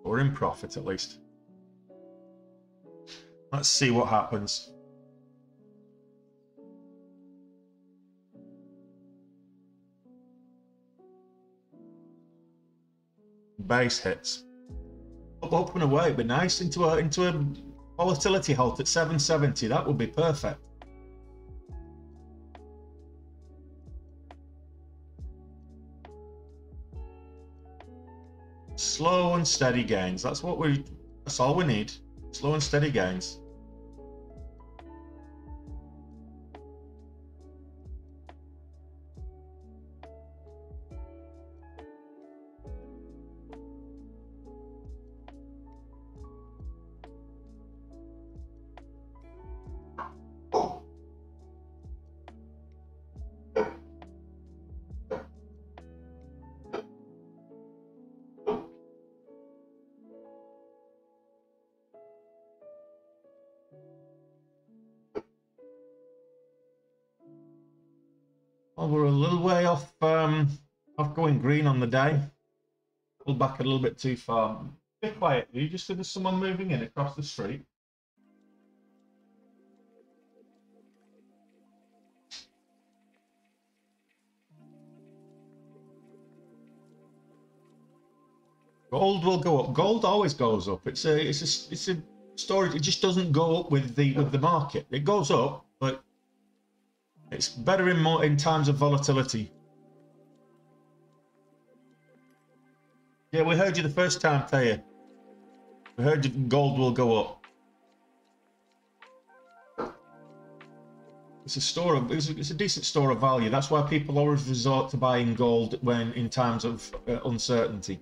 or in profit at least. Let's see what happens. Base hits up and away. It'd be nice into a volatility halt at 770. That would be perfect. Slow and steady gains. That's what we. That's all we need. Slow and steady gains. Going green on the day, pulled back a little bit too far. Be quiet. You just said there's someone moving in across the street. Gold will go up. Gold always goes up. It's a story. It just doesn't go up with the market. It goes up, but it's better in times of volatility. Yeah, we heard you the first time, Thea. We heard you, gold will go up. It's a store of, it's a decent store of value. That's why people always resort to buying gold when in times of uncertainty.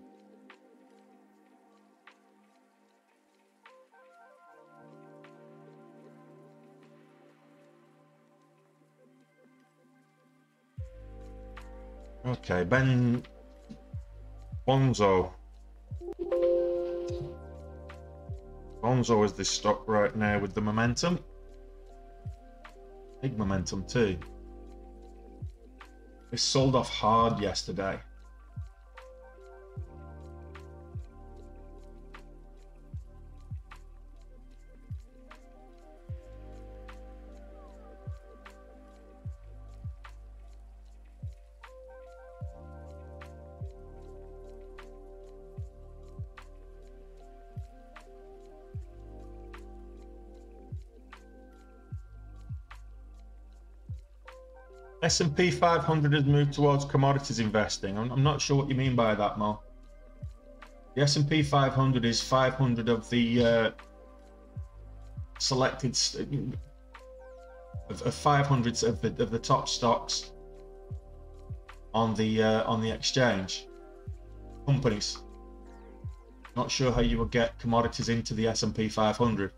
Okay, Ben. Bonzo is this stock right now with the momentum. Big momentum too. It sold off hard yesterday. S&P 500 has moved towards commodities investing. I'm not sure what you mean by that, Mo. The S&P 500 is 500 of the selected of 500 of the top stocks on the exchange companies. Not sure how you would get commodities into the S&P 500.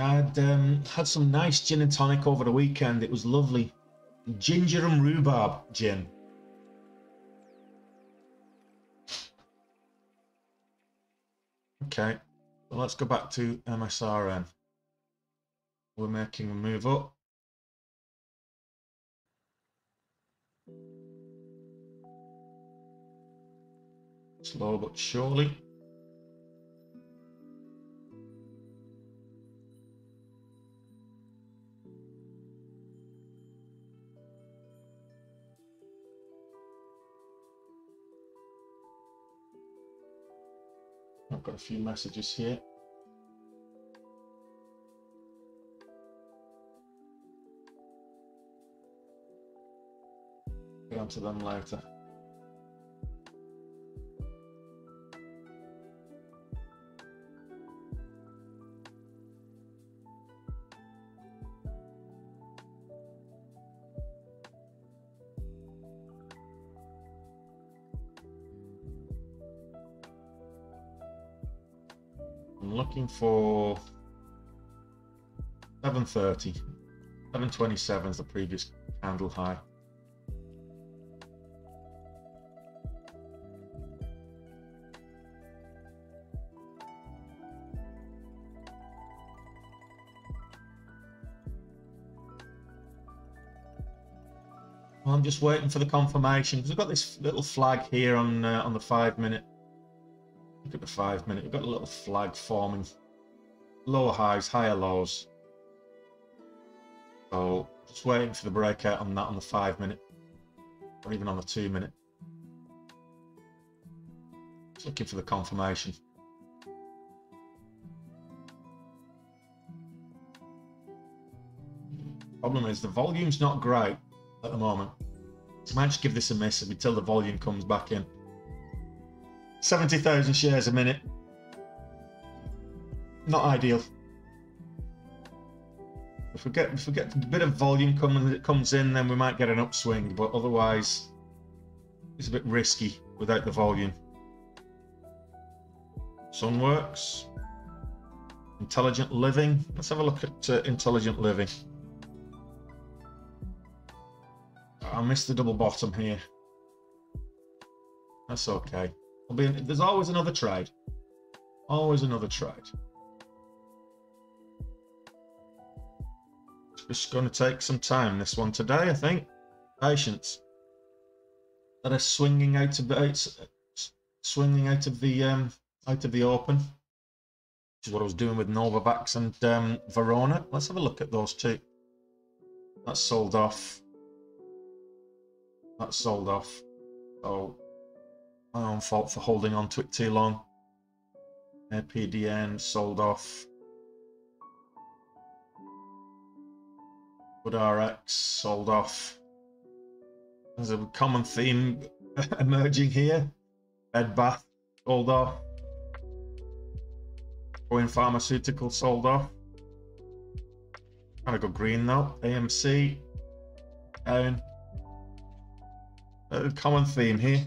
I'd had some nice gin and tonic over the weekend. It was lovely. Ginger and rhubarb gin. Okay, well, let's go back to MSRN. We're making a move up. Slow but surely. I've got a few messages here. Get onto them later. Looking for 730, 727 is the previous candle high. I'm just waiting for the confirmation because I've got this little flag here on the 5 minute. Look at the 5 minute. We've got a little flag forming. Lower highs, higher lows. So just waiting for the breakout on that on the 5 minute, or even on the 2 minute. Just looking for the confirmation. Problem is the volume's not great at the moment. I might just give this a miss until the volume comes back in. 70,000 shares a minute. Not ideal. If we get a bit of volume coming that comes in, then we might get an upswing, but otherwise it's a bit risky without the volume. Sunworks, Intelligent Living. Let's have a look at Intelligent Living. I missed the double bottom here. That's okay. There's always another trade. Always another trade. It's just going to take some time, this one today, I think. Patience. That is swinging out of the out of the open, which is what I was doing with Novavax and Verona. Let's have a look at those two. That's sold off. That's sold off. Oh, my own fault for holding on to it too long. APDN sold off. GoodRx sold off. There's a common theme emerging here. Bed Bath sold off. Going Pharmaceutical sold off. Gotta go green though. AMC down. A common theme here,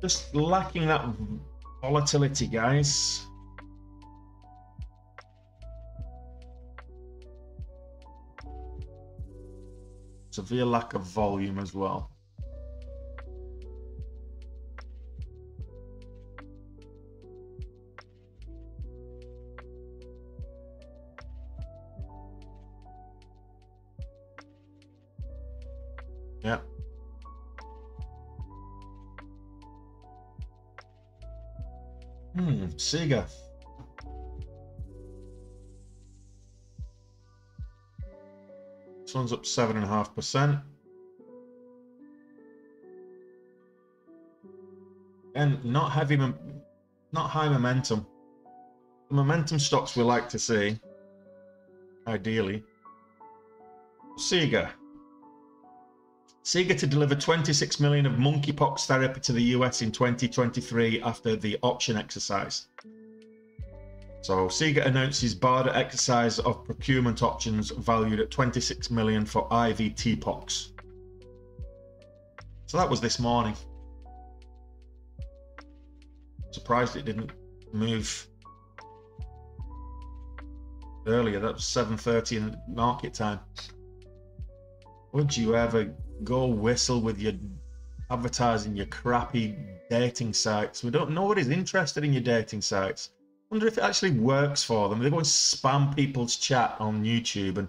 just lacking that volatility, guys. Severe lack of volume as well. Yeah. Siga. This one's up 7.5%. And not high momentum. The momentum stocks we like to see, ideally. Siga. Seagate to deliver 26 million of monkeypox therapy to the US in 2023 after the option exercise. So Seagate announces barred exercise of procurement options valued at 26 million for IV T-pox. So that was this morning. Surprised it didn't move earlier. That was 7:30 in market time. Would you ever go whistle with your advertising your crappy dating sites? We don't nobody's interested in your dating sites. Wonder if it actually works for them. They go and spam people's chat on YouTube and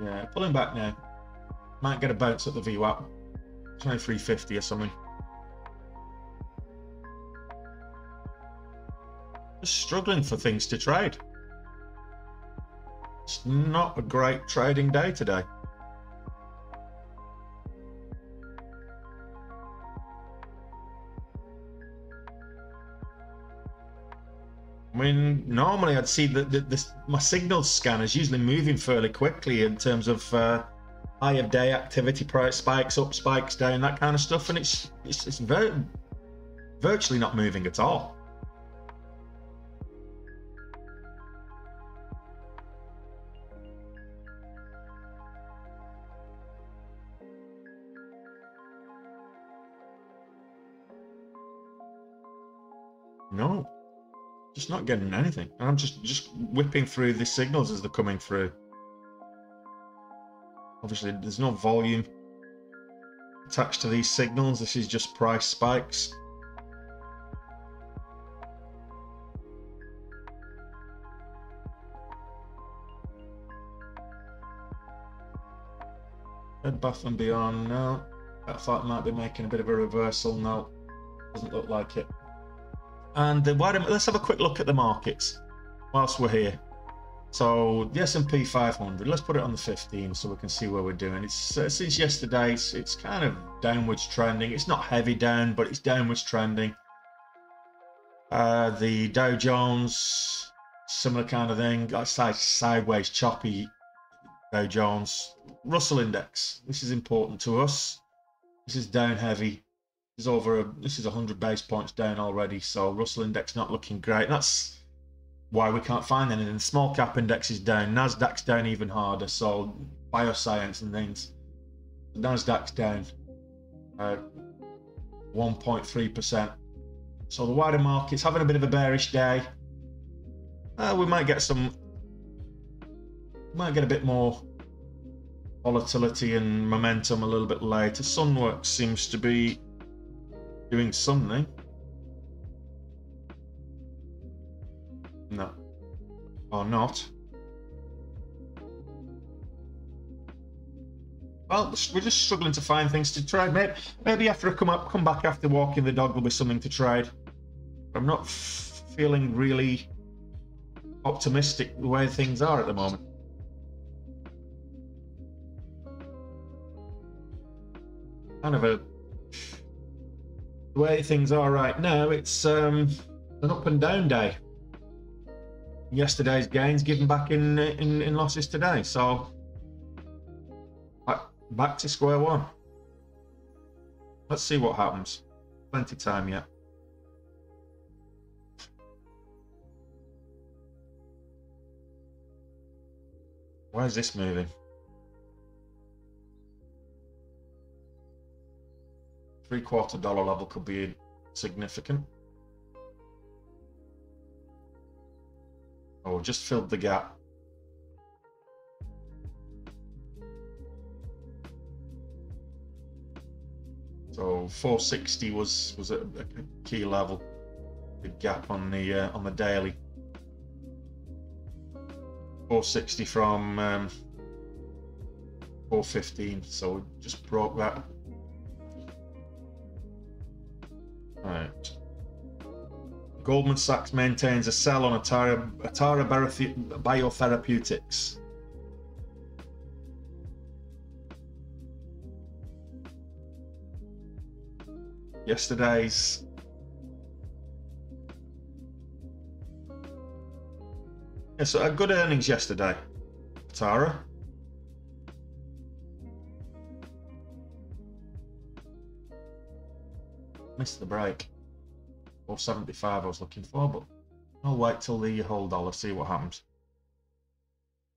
yeah, pulling back now. Might get a bounce at the VWAP. 23.50 or something. Just struggling for things to trade. It's not a great trading day today. I mean, normally I'd see that my signal scanner is usually moving fairly quickly in terms of high of day activity, price spikes up, spikes down, that kind of stuff, and it's virtually not moving at all. No. Just not getting anything. I'm just whipping through the signals as they're coming through. Obviously, there's no volume attached to these signals. This is just price spikes. Bed Bath & Beyond, no. I thought it might be making a bit of a reversal. No, doesn't look like it. And let's have a quick look at the markets whilst we're here. So the S&P 500, let's put it on the 15 so we can see where we're doing. It's since yesterday, it's kind of downwards trending. It's not heavy down, but it's downwards trending. The Dow Jones, similar kind of thing. Got sideways, choppy Dow Jones. Russell Index, this is important to us. This is down heavy. This is this is 100 base points down already. So Russell Index not looking great. That's why we can't find anything. Small cap index is down. Nasdaq's down even harder. So bioscience and things. Nasdaq's down 1.3%. So the wider market's having a bit of a bearish day. We might get a bit more volatility and momentum a little bit later. Sunworks seems to be doing something. No. Or not. Well, we're just struggling to find things to trade. Maybe after I come back after walking the dog, there'll be something to trade. I'm not feeling really optimistic the way things are at the moment. Kind of the way things are right now, it's an up and down day. Yesterday's gains given back in losses today, so back to square one. Let's see what happens. Plenty of time yet. Why is this moving? $3/4 level could be significant. Oh, just filled the gap. So 460 was a key level. The gap on the daily. 460 from 415. So just broke that. Right. Goldman Sachs maintains a sell on Atara Biotherapeutics. Yesterday's so a good earnings yesterday. Atara. Missed the break. 475 I was looking for, but I'll wait till the whole dollar, see what happens.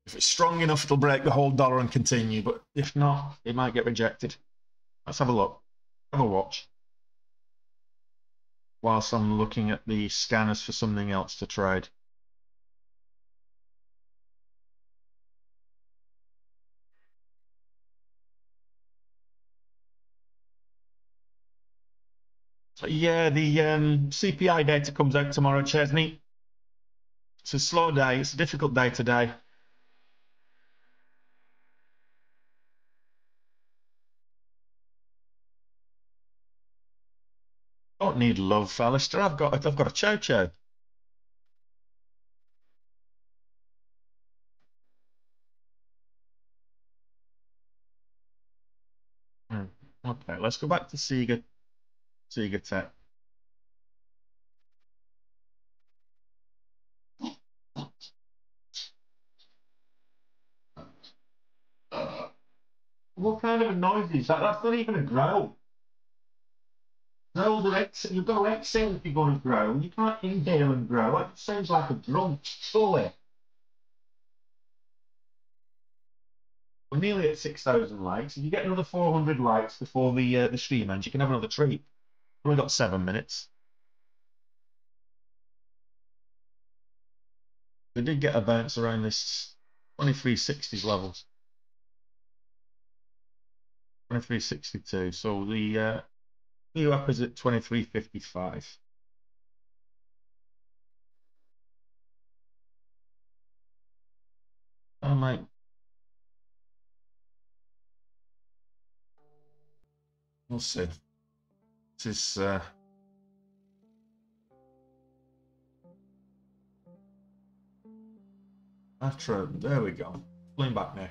If it's strong enough, it'll break the whole dollar and continue, but if not, it might get rejected. Let's have a look. Have a watch. Whilst I'm looking at the scanners for something else to trade. Yeah, the CPI data comes out tomorrow, Chesney. It's a slow day. It's a difficult day today. Don't need love, Alistair. I've got a chow chow. Okay, let's go back to Siga. Siga Tech. What kind of a noise is that? That's not even a growl. You've got to exhale if you're going to growl. You can't inhale and growl. That sounds like a drunk, fully. We're nearly at 6,000 likes. If you get another 400 likes before the stream ends, you can have another treat. We've only got 7 minutes. They did get a bounce around this 2360s levels. 2362. So the VWAP is at 2355. Oh my. We'll see. This is after, there we go. Pulling back now.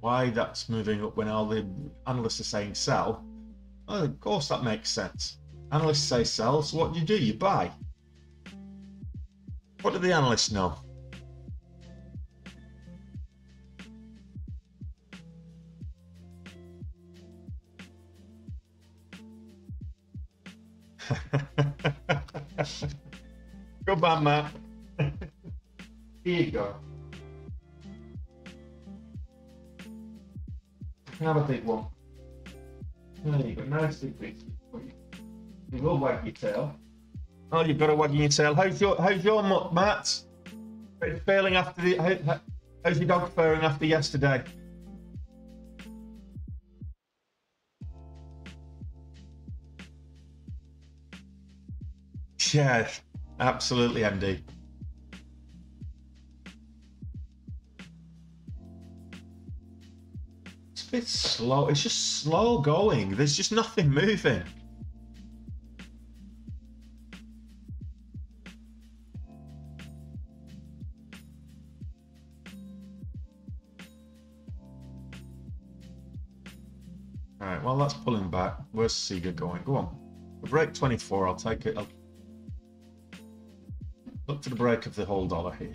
Why that's moving up when all the analysts are saying sell? Well, of course that makes sense. Analysts say sell, so what do? You buy. What do the analysts know? Good man, Matt. Here you go. Have a big one. There you go. Nicely big. You will wag your tail. Oh, you've got a wag your tail. How's your mutt, Matt? It's failing after the. How's your dog faring after yesterday? Yeah, absolutely, MD. It's a bit slow. It's just slow going. There's just nothing moving. All right. Well, that's pulling back. Where's Siga going? Go on. We'll break 24. I'll take it. I'll look for the break of the whole dollar here.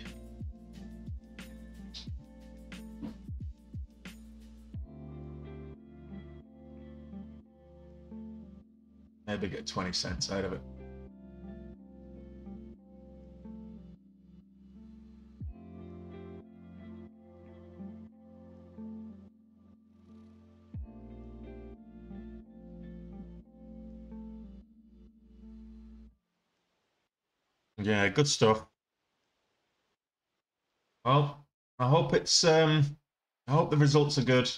Maybe get 20 cents out of it. Yeah, good stuff. Well, I hope it's I hope the results are good.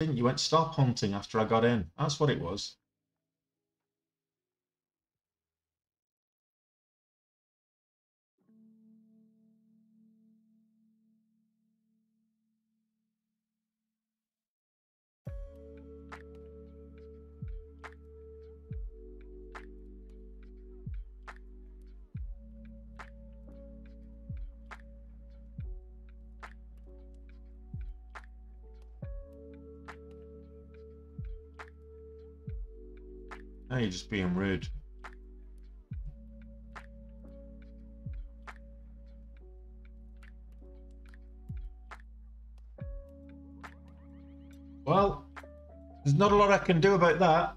You went stop hunting after I got in. That's what it was. You're just being rude. Well, there's not a lot I can do about that.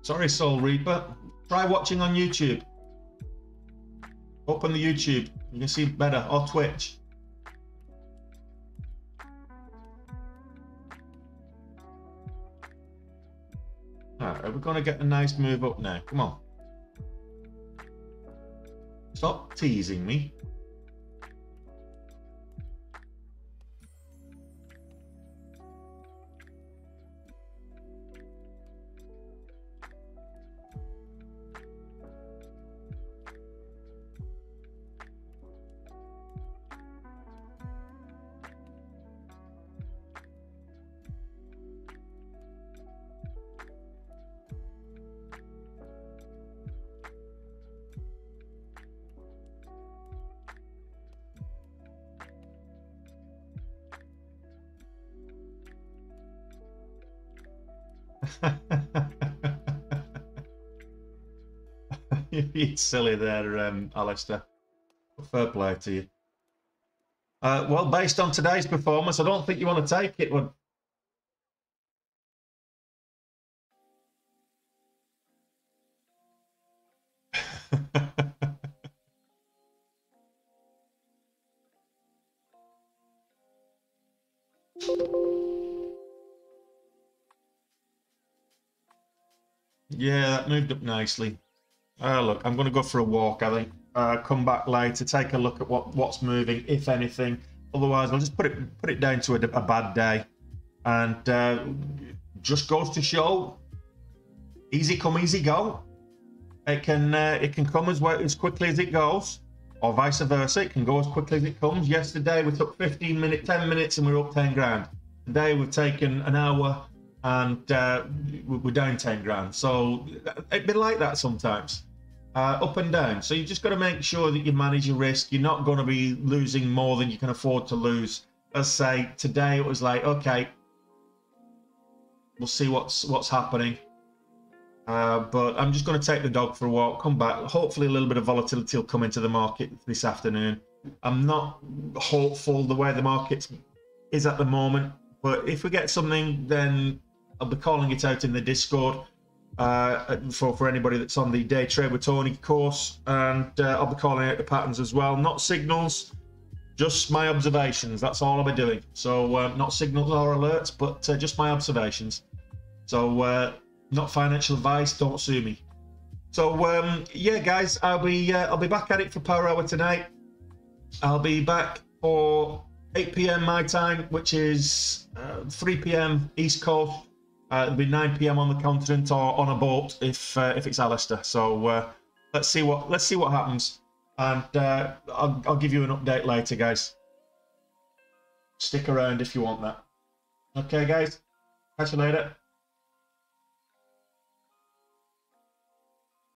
Sorry, Soul Reaper. Try watching on YouTube. Open the YouTube, you can see better, or Twitch. Alright, we're going to get a nice move up now. Come on. Stop teasing me. It's silly there, Alistair. Fair play to you. Well, based on today's performance, I don't think you want to take it. Would... yeah, that moved up nicely. Look, I'm going to go for a walk, I think. Come back later, take a look at what's moving, if anything. Otherwise, I'll just put it down to a bad day. And just goes to show, easy come, easy go. It can come as quickly as it goes, or vice versa. It can go as quickly as it comes. Yesterday, we took 10 minutes, and we were up 10 grand. Today, we've taken an hour, and we're down 10 grand. So it'd be like that sometimes. Up and down. So you just got to make sure that you manage your risk. You're not going to be losing more than you can afford to lose. Let's say today it was like, okay, we'll see what's happening, but I'm just going to take the dog for a walk, come back. Hopefully a little bit of volatility will come into the market this afternoon. I'm not hopeful the way the market is at the moment, but if we get something, then I'll be calling it out in the Discord. For anybody that's on the Day Trade with Tony course, and I'll be calling out the patterns as well. Not signals, just my observations. That's all I'll be doing. So not signals or alerts, but just my observations. So not financial advice, don't sue me. So yeah, guys, I'll be back at it for Power Hour tonight. I'll be back for 8 p.m. my time, which is 3 p.m. East Coast. It'll be 9 p.m. on the continent, or on a boat if it's Alistair. So let's see what happens, and I'll give you an update later, guys. Stick around if you want that. Okay, guys, catch you later.